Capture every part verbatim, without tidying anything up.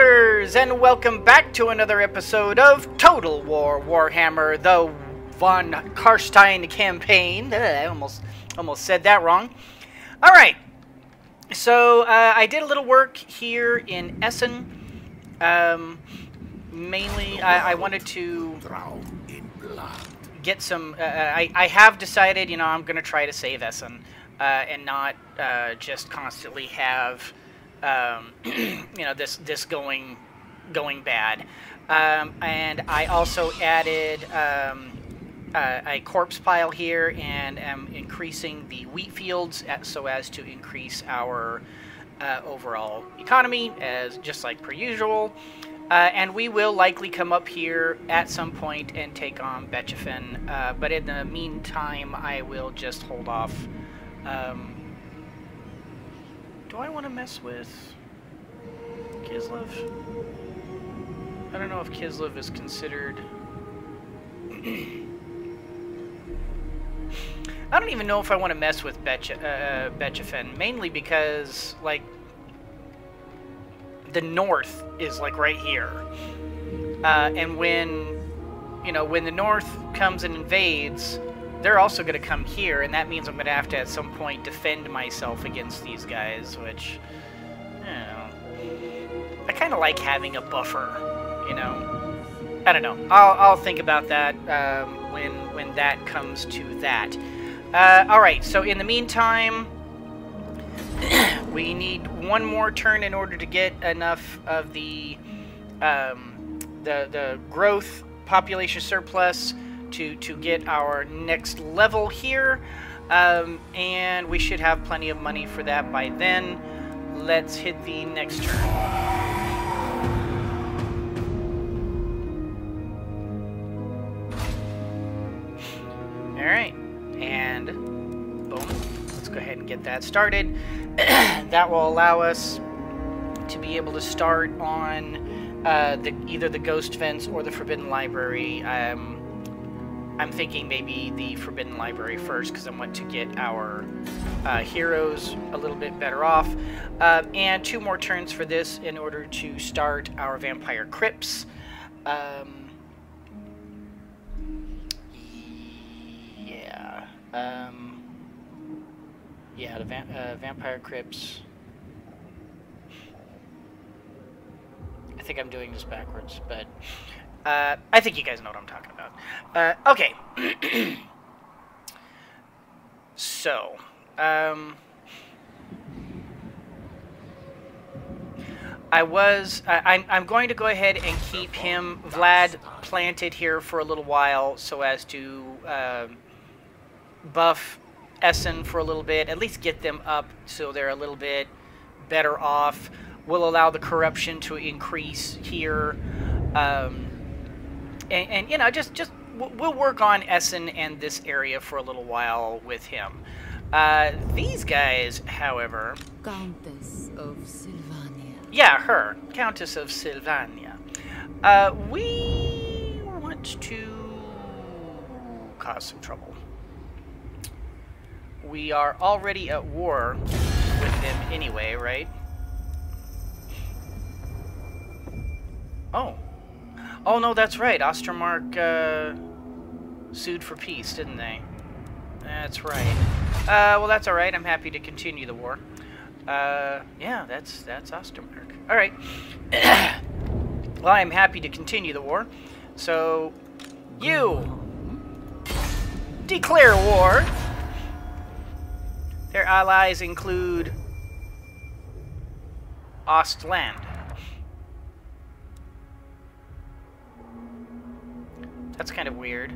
Walkers, and welcome back to another episode of Total War: Warhammer, the Von Carstein campaign. Ugh, I almost almost said that wrong. All right, so uh, I did a little work here in Essen. Um, mainly, I, I wanted to get some. Uh, I I have decided, you know, I'm going to try to save Essen uh, and not uh, just constantly have. Um, you know, this this going going bad, um, and I also added um, uh, a corpse pile here, and am increasing the wheat fields at, so as to increase our uh, overall economy, as just like per usual. Uh, and we will likely come up here at some point and take on Bechafen, uh, but in the meantime, I will just hold off. Um, Do I want to mess with Kislev? I don't know if Kislev is considered... I don't even know if I want to mess with Becha, uh, Bechafen, mainly because, like, the north is, like, right here. Uh, and when, you know, when the north comes and invades... They're also going to come here, and that means I'm going to have to, at some point, defend myself against these guys, which, you know, I kind of like having a buffer, you know? I don't know. I'll, I'll think about that um, when, when that comes to that. Uh, all right, so in the meantime, we need one more turn in order to get enough of the, um, the, the growth population surplus... To, to get our next level here, um, and we should have plenty of money for that by then. Let's hit the next turn. Alright, and boom. Let's go ahead and get that started. That will allow us to be able to start on uh, the, either the Ghost Fence or the Forbidden Library. Um, I'm thinking maybe the Forbidden Library first, because I want to get our uh, heroes a little bit better off. Um, and two more turns for this in order to start our Vampire Crypts. Um, yeah. Um, yeah, the va uh, Vampire Crypts. I think I'm doing this backwards, but... Uh, I think you guys know what I'm talking about. Uh, okay. So, um... I was... I, I'm, I'm going to go ahead and keep him, Vlad, planted here for a little while so as to uh, buff Essen for a little bit, at least get them up so they're a little bit better off. We'll allow the corruption to increase here. Um... And, and, you know, just, just we'll work on Essen and this area for a little while with him. Uh, these guys, however... Countess of Sylvania. Yeah, her. Countess of Sylvania. Uh, we want to cause some trouble. We are already at war with them anyway, right? Oh. Oh, no, that's right. Ostermark uh, sued for peace, didn't they? That's right. Uh, well, that's all right. I'm happy to continue the war. Uh, yeah, that's that's Ostermark. All right. Well, I'm happy to continue the war. So, you declare war. Their allies include Ostland. That's kind of weird.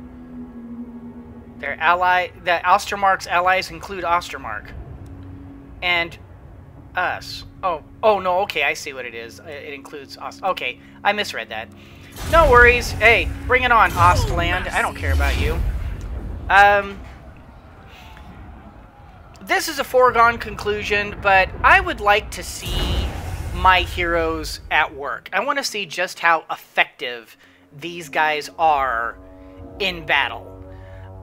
Their ally, that Ostermark's allies include Ostermark, and us. Oh, oh no. Okay, I see what it is. It includes Ost. Okay, I misread that. No worries. Hey, bring it on, Ostland. I don't care about you. Um, this is a foregone conclusion, but I would like to see my heroes at work. I want to see just how effective these guys are in battle.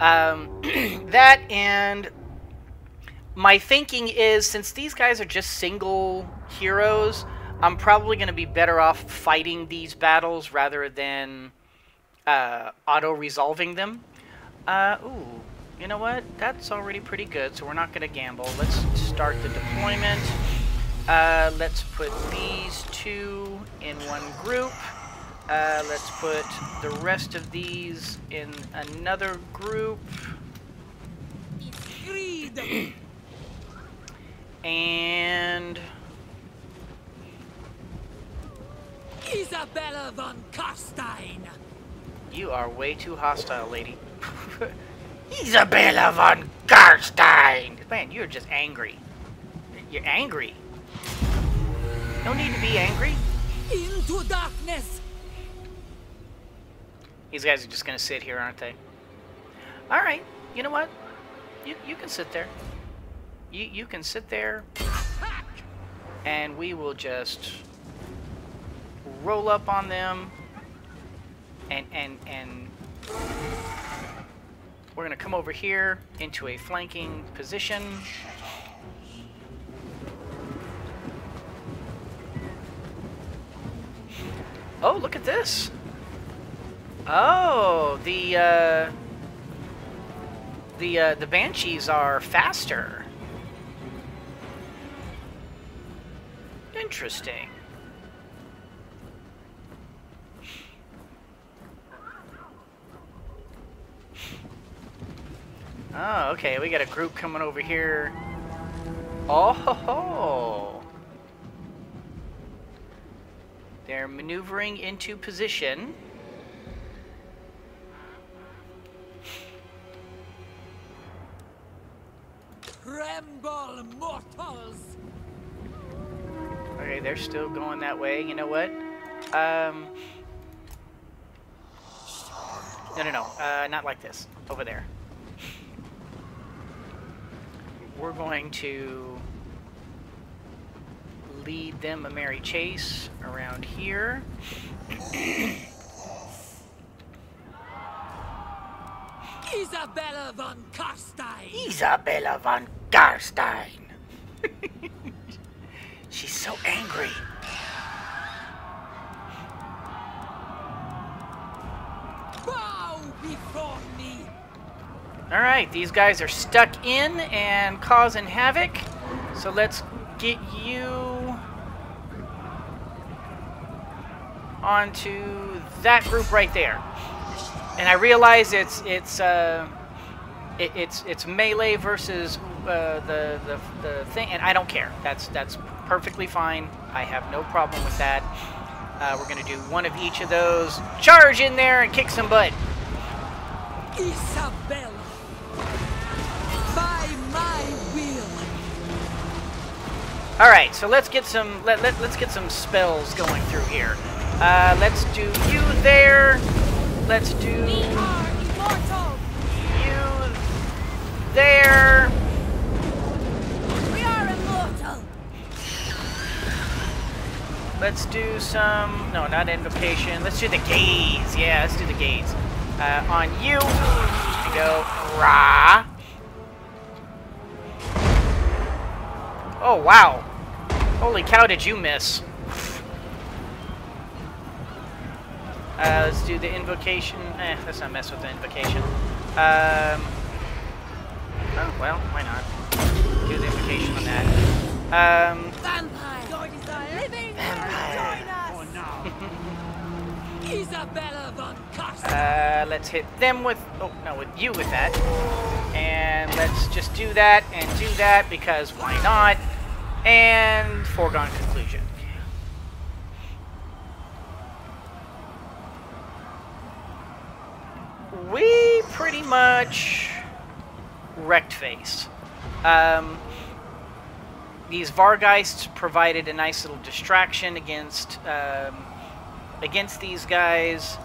Um, that and my thinking is, since these guys are just single heroes, I'm probably going to be better off fighting these battles rather than uh, auto-resolving them. Uh, ooh, you know what? That's already pretty good, so we're not going to gamble. Let's start the deployment. Uh, let's put these two in one group. Uh, let's put the rest of these in another group. And... Isabella von Carstein. You are way too hostile, lady. Isabella von Carstein. Man, you're just angry. You're angry. No need to be angry. Into darkness. These guys are just gonna sit here, aren't they? All right. You know what? You you can sit there. You you can sit there. And we will just roll up on them, and and and we're gonna come over here into a flanking position. Oh, look at this! Oh, the uh, the uh, the banshees are faster. Interesting. Oh, okay, we got a group coming over here. Oh, ho, ho. They're maneuvering into position. Tremble, mortals! Okay, they're still going that way. You know what? Um. No, no, no. Uh, not like this. Over there. We're going to lead them a merry chase around here. Isabella von Carstein. Isabella von Carstein. She's so angry. Bow before me. Alright, these guys are stuck in and causing havoc. So let's get you onto that group right there. And I realize it's it's uh, it, it's it's melee versus uh, the, the the thing, and I don't care. That's that's perfectly fine. I have no problem with that. Uh, we're gonna do one of each of those. Charge in there and kick some butt. Isabella. All right, so let's get some let, let let's get some spells going through here. Uh, let's do you there. Let's do we are immortal. You there. We are immortal. Let's do some no, not invocation. Let's do the gaze. Yeah, let's do the gaze. Uh, on you. Here we go. Rah. Oh wow. Holy cow, did you miss? Uh, let's do the invocation. Eh, let's not mess with the invocation. Um, oh, well, why not? Do the invocation on that. Um, Vampire! Your desire. Living Vampire! Or join us. Isabella von Carstein. Uh, let's hit them with... Oh, no, with you with that. And let's just do that and do that because why not? And foregone conclusion. We pretty much wrecked face. Um, these Vargheists provided a nice little distraction against um, against these guys.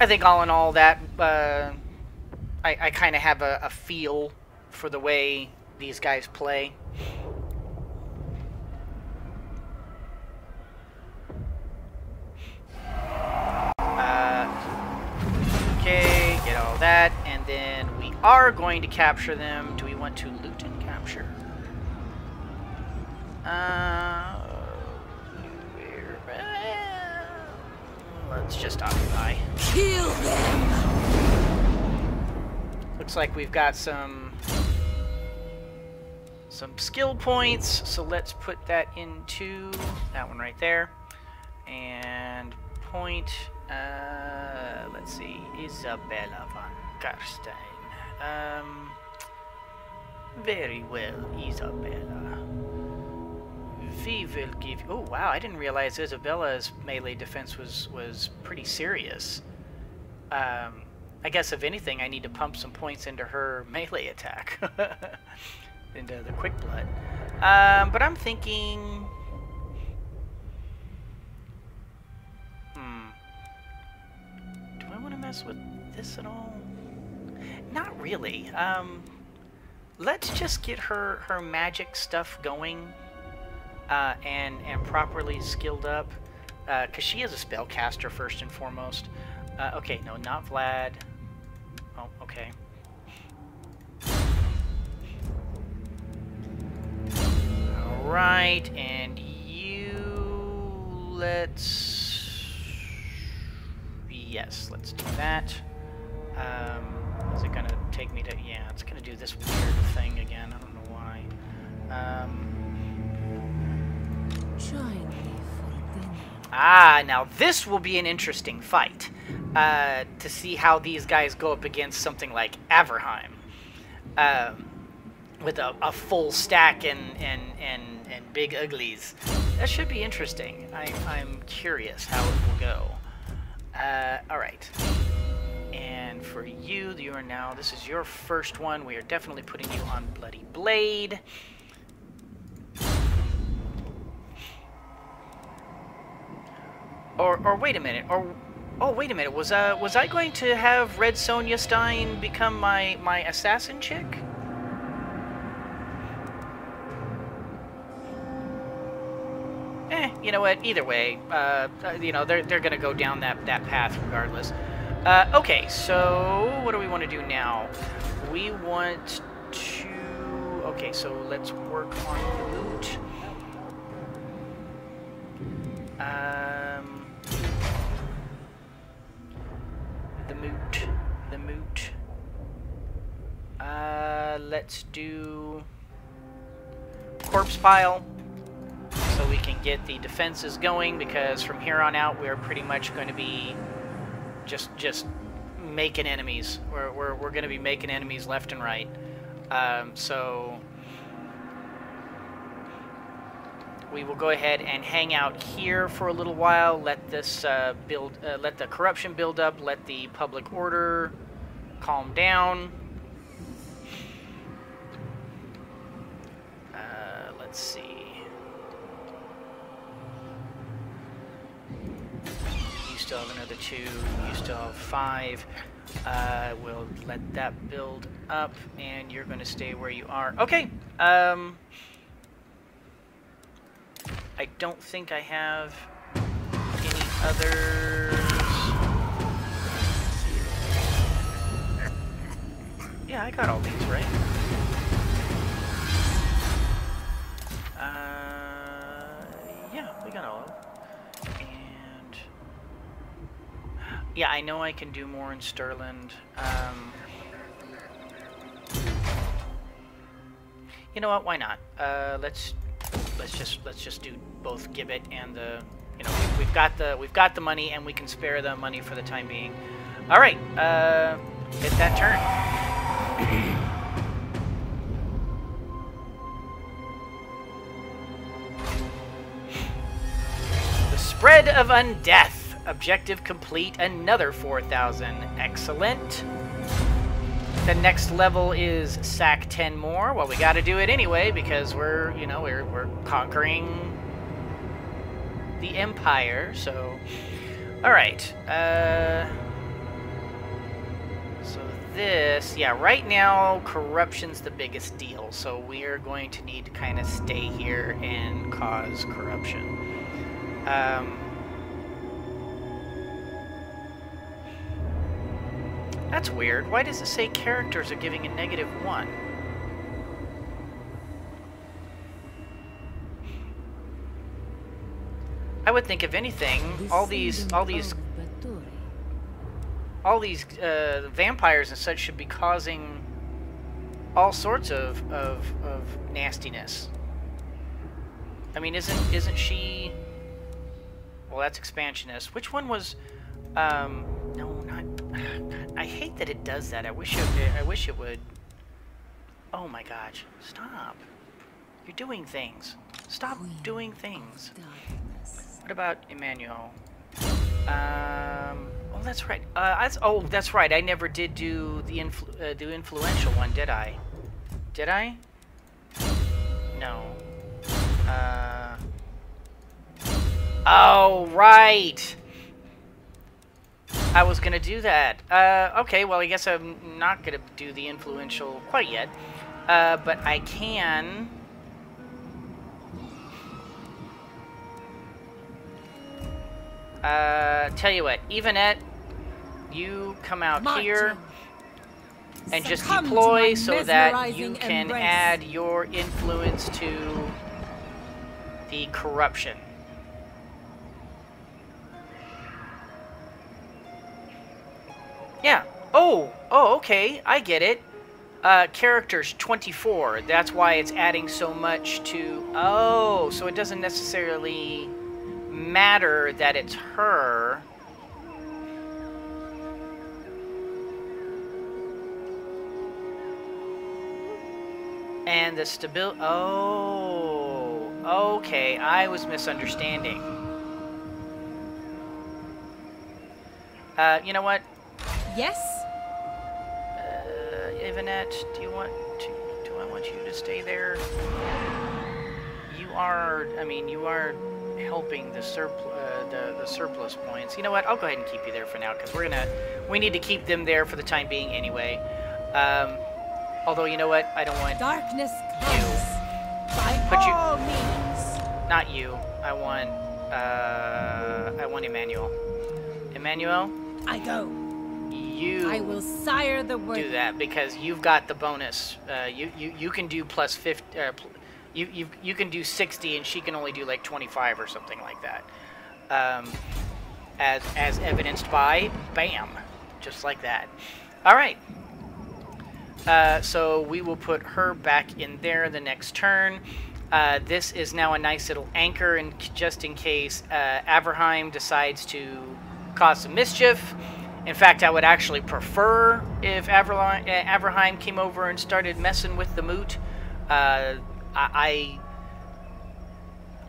I think all in all that uh, I, I kind of have a, a feel for the way these guys play. That, and then we are going to capture them. Do we want want to loot and capture. Uh, let's just occupy. Kill them. Looks like we've got some some skill points, so let's put that into that one right there. And point. Uh, let's see, Isabella von Carstein. Um, very well, Isabella. We will give. Oh wow! I didn't realize Isabella's melee defense was was pretty serious. Um, I guess if anything, I need to pump some points into her melee attack, into the quick blood. Um, but I'm thinking. Hmm. Do I want to mess with this at all? Not really. Um, let's just get her her magic stuff going. Uh, and, and properly skilled up, because uh, she is a spellcaster first and foremost. Uh, okay, no, not Vlad. Oh, okay. Alright, and you... let's... yes, let's do that. Um, is it going to take me to... yeah, it's going to do this weird thing again. I don't know why. Um... Ah, now this will be an interesting fight, uh, to see how these guys go up against something like Averheim, um, with a, a full stack and, and, and, and big uglies. That should be interesting. I, I'm curious how it will go. Uh, alright. And for you, you are now, this is your first one. We are definitely putting you on Bloody Blade. Or, or wait a minute, or, oh, wait a minute, was, uh, was I going to have Red Sonia Stein become my, my assassin chick? Eh, you know what, either way, uh, you know, they're, they're gonna go down that, that path regardless. Uh, okay, so, what do we want to do now? We want to, okay, so let's work on loot. Um... The moot. The moot. Uh, let's do corpse pile so we can get the defenses going, because from here on out we're pretty much going to be just just making enemies. We're, we're, we're going to be making enemies left and right. Um, so we will go ahead and hang out here for a little while. Let this uh, build, uh, let the corruption build up. Let the public order calm down. Uh, let's see. You still have another two. You still have five. Uh, we'll let that build up, and you're going to stay where you are. Okay. Um. I don't think I have any others. Yeah, I got all these, right? Uh, yeah, we got all of them. And... yeah, I know I can do more in Stirland. Um... You know what, why not? Uh, let's... Let's just let's just do both Gibbet and the, you know, we've, we've got the we've got the money, and we can spare the money for the time being. All right, uh, hit that turn. The spread of undeath. Objective complete. Another four thousand. Excellent. The next level is sack ten more. Well, we got to do it anyway because we're, you know, we're we're conquering the empire. So, all right. Uh, so this, yeah, right now corruption's the biggest deal. So we are going to need to kind of stay here and cause corruption. Um, That's weird. Why does it say characters are giving a negative one? I would think if anything, all these, all these, all these uh, vampires and such should be causing all sorts of, of of nastiness. I mean, isn't isn't she? Well, that's expansionist. Which one was? Um, no, not. I hate that it does that. I wish it. I wish it would. Oh my gosh! Stop. You're doing things. Stop doing things. What about Emmanuel? Um, oh, that's right. Uh, I, oh, that's right. I never did do the influ uh, the influential one, did I? Did I? No. Uh. Oh, right. I was gonna do that. Uh, okay. Well, I guess I'm not gonna do the influential quite yet. Uh, but I can. Uh, tell you what, Evenette, you come out Martin, here and just deploy so that you can embrace. Add your influence to the corruption. Yeah. Oh, oh, okay. I get it. Uh, characters twenty-four. That's why it's adding so much to... Oh, so it doesn't necessarily... matter that it's her. And the stabil- oh, okay, I was misunderstanding. Uh, you know what? Yes? Uh, Evanette, do you want to, do I want you to stay there? You are, I mean, you are helping the, surpl uh, the, the surplus points. You know what? I'll go ahead and keep you there for now because we're gonna we need to keep them there for the time being anyway. Um, although you know what? I don't want darkness comes by but you, all means. Not you. I want uh, I want Emmanuel. Emmanuel. I go. You. I will sire the word. Do that because you've got the bonus. Uh, you you you can do plus fifty. Uh, pl You, you you can do sixty and she can only do like twenty-five or something like that, um, as as evidenced by bam, just like that. All right. Uh, so we will put her back in there the next turn. Uh, this is now a nice little anchor, and just in case uh, Averheim decides to cause some mischief. In fact, I would actually prefer if Averheim, Averheim came over and started messing with the moot. Uh, I,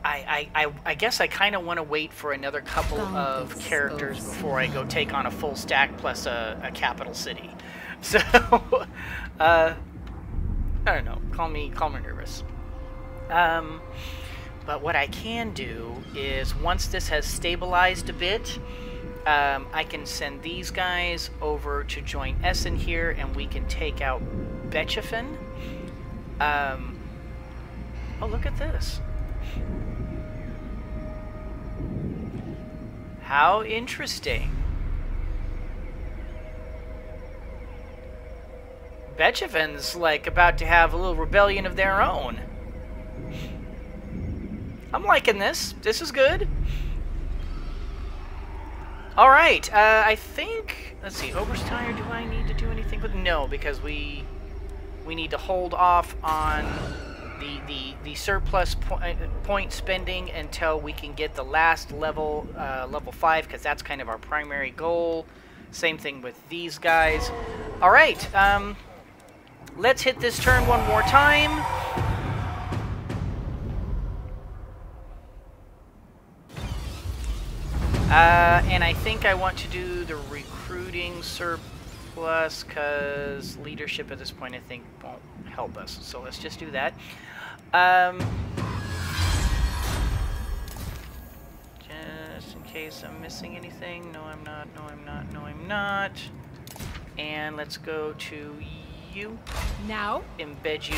I, I, I guess I kind of want to wait for another couple of characters before I go take on a full stack plus a, a capital city. So, uh, I don't know. Call me, call me nervous. Um, but what I can do is once this has stabilized a bit, um, I can send these guys over to join Essen here, and we can take out Bechafen. Um. Oh, look at this. How interesting. Bechafen's like about to have a little rebellion of their own. I'm liking this. This is good. All right. Uh, I think, let's see, Oberstein, do I need to do anything with? No, because we we need to hold off on The, the, the surplus po point spending until we can get the last level, uh, level five, because that's kind of our primary goal. Same thing with these guys. All right, um, let's hit this turn one more time. Uh, and I think I want to do the recruiting surplus, because leadership at this point I think won't help us. So let's just do that. Um, just in case I'm missing anything. No, I'm not. No, I'm not. No, I'm not. And let's go to you. Now. Embed you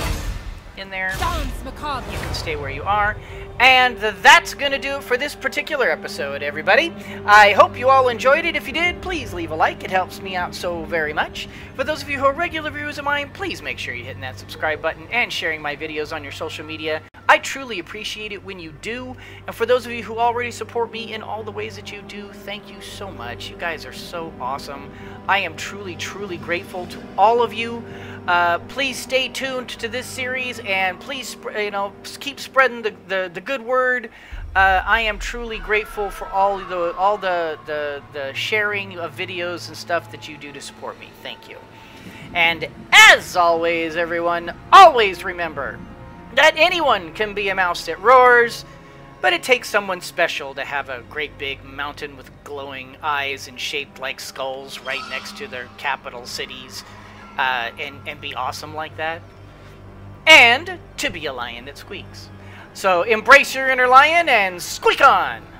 in there. Sounds macabre. You can stay where you are. And that's going to do it for this particular episode, everybody. I hope you all enjoyed it. If you did, please leave a like. It helps me out so very much. For those of you who are regular viewers of mine, please make sure you're hitting that subscribe button and sharing my videos on your social media. I truly appreciate it when you do, and for those of you who already support me in all the ways that you do, thank you so much. You guys are so awesome. I am truly, truly grateful to all of you. Uh, please stay tuned to this series, and please, you know, keep spreading the, the, the good word. Uh, I am truly grateful for all the all the, the the sharing of videos and stuff that you do to support me. Thank you. And as always, everyone, always remember that anyone can be a mouse that roars, but it takes someone special to have a great big mountain with glowing eyes and shaped like skulls right next to their capital cities, uh, and, and be awesome like that. And to be a lion that squeaks. So embrace your inner lion and squeak on!